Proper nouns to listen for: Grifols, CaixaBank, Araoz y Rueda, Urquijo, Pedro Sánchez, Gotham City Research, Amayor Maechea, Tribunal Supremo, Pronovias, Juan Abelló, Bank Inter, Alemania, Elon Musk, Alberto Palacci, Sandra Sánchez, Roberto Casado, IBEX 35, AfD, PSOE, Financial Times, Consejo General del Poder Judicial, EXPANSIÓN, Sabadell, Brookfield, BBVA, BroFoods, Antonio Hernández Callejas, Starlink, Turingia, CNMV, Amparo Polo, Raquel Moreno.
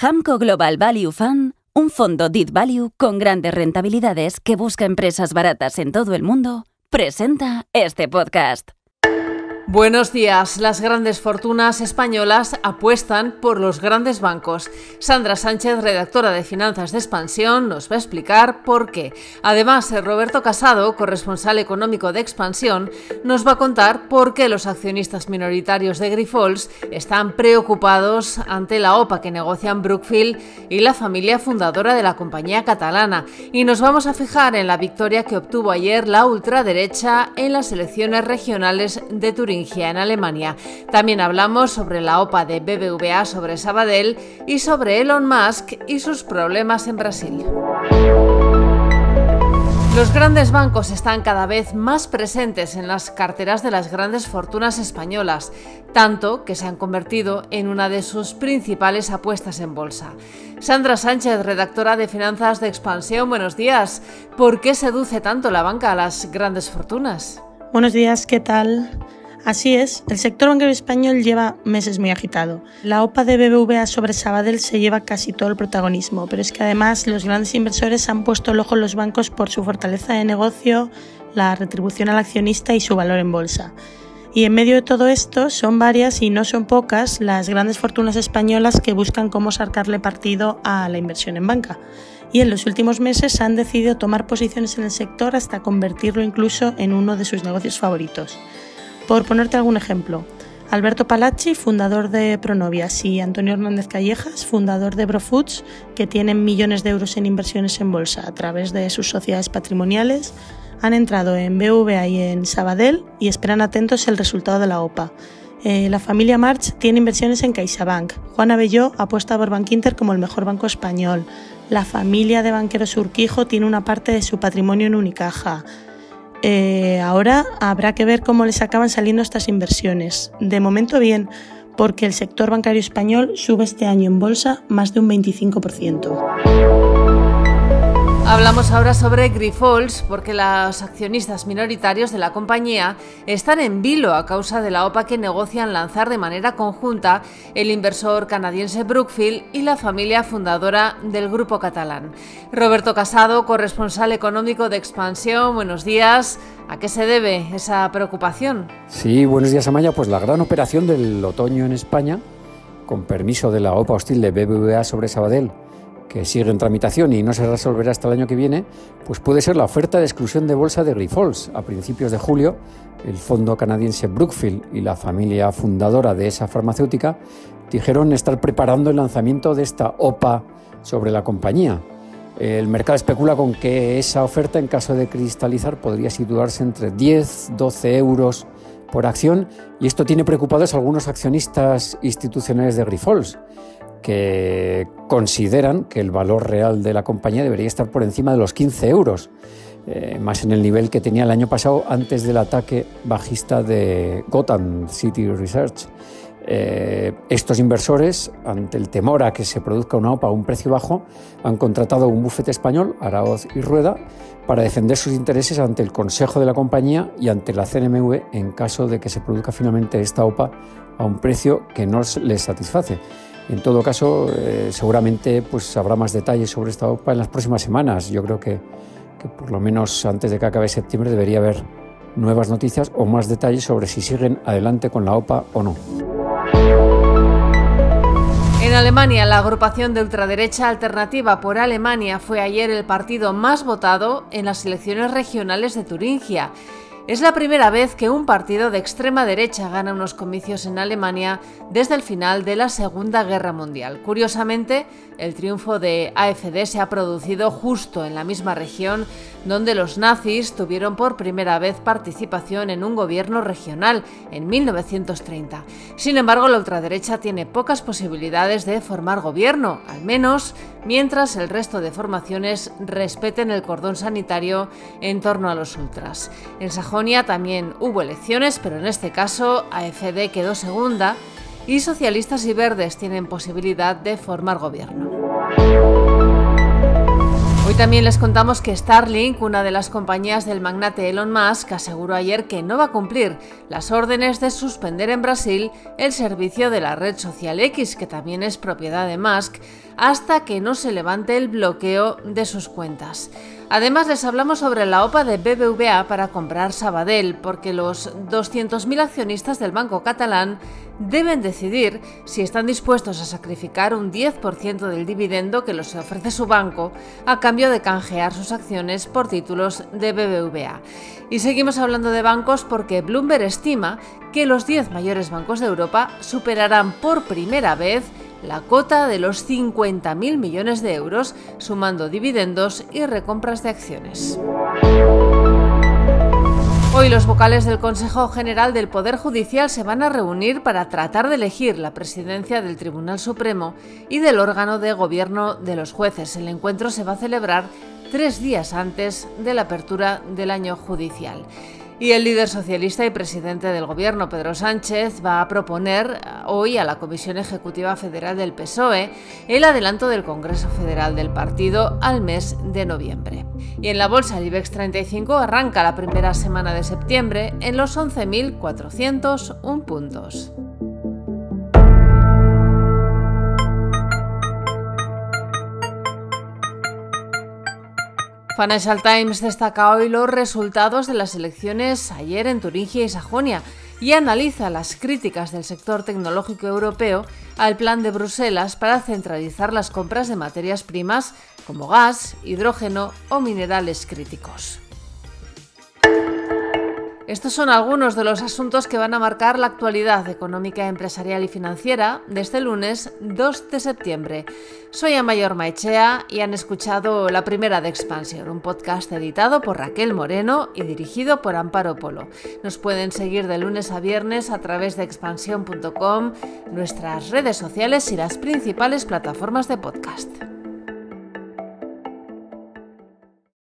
Hamco Global Value Fund, un fondo Deep Value con grandes rentabilidades que busca empresas baratas en todo el mundo, presenta este podcast. Buenos días. Las grandes fortunas españolas apuestan por los grandes bancos. Sandra Sánchez, redactora de Finanzas de Expansión, nos va a explicar por qué. Además, Roberto Casado, corresponsal económico de Expansión, nos va a contar por qué los accionistas minoritarios de Grifols están preocupados ante la OPA que negocian Brookfield y la familia fundadora de la compañía catalana. Y nos vamos a fijar en la victoria que obtuvo ayer la ultraderecha en las elecciones regionales de Turingia, en Alemania. También hablamos sobre la OPA de BBVA sobre Sabadell y sobre Elon Musk y sus problemas en Brasil. Los grandes bancos están cada vez más presentes en las carteras de las grandes fortunas españolas, tanto que se han convertido en una de sus principales apuestas en bolsa. Sandra Sánchez, redactora de Finanzas de Expansión, buenos días. ¿Por qué seduce tanto la banca a las grandes fortunas? Buenos días, ¿qué tal? Así es, el sector bancario español lleva meses muy agitado. La OPA de BBVA sobre Sabadell se lleva casi todo el protagonismo, pero es que además los grandes inversores han puesto el ojo en los bancos por su fortaleza de negocio, la retribución al accionista y su valor en bolsa. Y en medio de todo esto son varias y no son pocas las grandes fortunas españolas que buscan cómo sacarle partido a la inversión en banca. Y en los últimos meses han decidido tomar posiciones en el sector hasta convertirlo incluso en uno de sus negocios favoritos. Por ponerte algún ejemplo, Alberto Palacci, fundador de Pronovias, y Antonio Hernández Callejas, fundador de BroFoods, que tienen millones de euros en inversiones en bolsa a través de sus sociedades patrimoniales, han entrado en BBVA y en Sabadell y esperan atentos el resultado de la OPA. La familia March tiene inversiones en CaixaBank, Juan Abelló apuesta por Bank Inter como el mejor banco español, la familia de banqueros Urquijo tiene una parte de su patrimonio en Unicaja. Ahora habrá que ver cómo les acaban saliendo estas inversiones. De momento bien, porque el sector bancario español sube este año en bolsa más de un 25%. Hablamos ahora sobre Grifols porque los accionistas minoritarios de la compañía están en vilo a causa de la OPA que negocian lanzar de manera conjunta el inversor canadiense Brookfield y la familia fundadora del grupo catalán. Roberto Casado, corresponsal económico de Expansión, buenos días. ¿A qué se debe esa preocupación? Sí, buenos días, Amaya. Pues la gran operación del otoño en España, con permiso de la OPA hostil de BBVA sobre Sabadell, que sigue en tramitación y no se resolverá hasta el año que viene, pues puede ser la oferta de exclusión de bolsa de Grifols. A principios de julio, el fondo canadiense Brookfield y la familia fundadora de esa farmacéutica dijeron estar preparando el lanzamiento de esta OPA sobre la compañía. El mercado especula con que esa oferta, en caso de cristalizar, podría situarse entre 10-12 euros por acción, y esto tiene preocupados a algunos accionistas institucionales de Grifols, que consideran que el valor real de la compañía debería estar por encima de los 15 euros, más en el nivel que tenía el año pasado antes del ataque bajista de Gotham City Research. Estos inversores, ante el temor a que se produzca una OPA a un precio bajo, han contratado un bufete español, Araoz y Rueda, para defender sus intereses ante el Consejo de la compañía y ante la CNMV en caso de que se produzca finalmente esta OPA a un precio que no les satisface. En todo caso, seguramente pues habrá más detalles sobre esta OPA en las próximas semanas. Yo creo que por lo menos antes de que acabe septiembre debería haber nuevas noticias o más detalles sobre si siguen adelante con la OPA o no. En Alemania, la agrupación de ultraderecha Alternativa por Alemania fue ayer el partido más votado en las elecciones regionales de Turingia. Es la primera vez que un partido de extrema derecha gana unos comicios en Alemania desde el final de la Segunda Guerra Mundial. Curiosamente, el triunfo de AfD se ha producido justo en la misma región donde los nazis tuvieron por primera vez participación en un gobierno regional en 1930. Sin embargo, la ultraderecha tiene pocas posibilidades de formar gobierno, al menos mientras el resto de formaciones respeten el cordón sanitario en torno a los ultras. En Sajonia también hubo elecciones, pero en este caso AfD quedó segunda y socialistas y verdes tienen posibilidad de formar gobierno. Hoy también les contamos que Starlink, una de las compañías del magnate Elon Musk, aseguró ayer que no va a cumplir las órdenes de suspender en Brasil el servicio de la red social X, que también es propiedad de Musk, hasta que no se levante el bloqueo de sus cuentas. Además, les hablamos sobre la OPA de BBVA para comprar Sabadell, porque los 200.000 accionistas del banco catalán deben decidir si están dispuestos a sacrificar un 10% del dividendo que les ofrece su banco a cambio de canjear sus acciones por títulos de BBVA. Y seguimos hablando de bancos porque Bloomberg estima que los 10 mayores bancos de Europa superarán por primera vez la cota de los 50.000 millones de euros, sumando dividendos y recompras de acciones. Hoy los vocales del Consejo General del Poder Judicial se van a reunir para tratar de elegir la presidencia del Tribunal Supremo y del órgano de gobierno de los jueces. El encuentro se va a celebrar 3 días antes de la apertura del año judicial. Y el líder socialista y presidente del gobierno, Pedro Sánchez, va a proponer hoy a la Comisión Ejecutiva Federal del PSOE el adelanto del Congreso Federal del partido al mes de noviembre. Y en la bolsa, el IBEX 35 arranca la primera semana de septiembre en los 11.401 puntos. Financial Times destaca hoy los resultados de las elecciones ayer en Turingia y Sajonia y analiza las críticas del sector tecnológico europeo al plan de Bruselas para centralizar las compras de materias primas como gas, hidrógeno o minerales críticos. Estos son algunos de los asuntos que van a marcar la actualidad económica, empresarial y financiera de este lunes 2 de septiembre. Soy Amayor Maechea y han escuchado La Primera de Expansión, un podcast editado por Raquel Moreno y dirigido por Amparo Polo. Nos pueden seguir de lunes a viernes a través de expansión.com, nuestras redes sociales y las principales plataformas de podcast.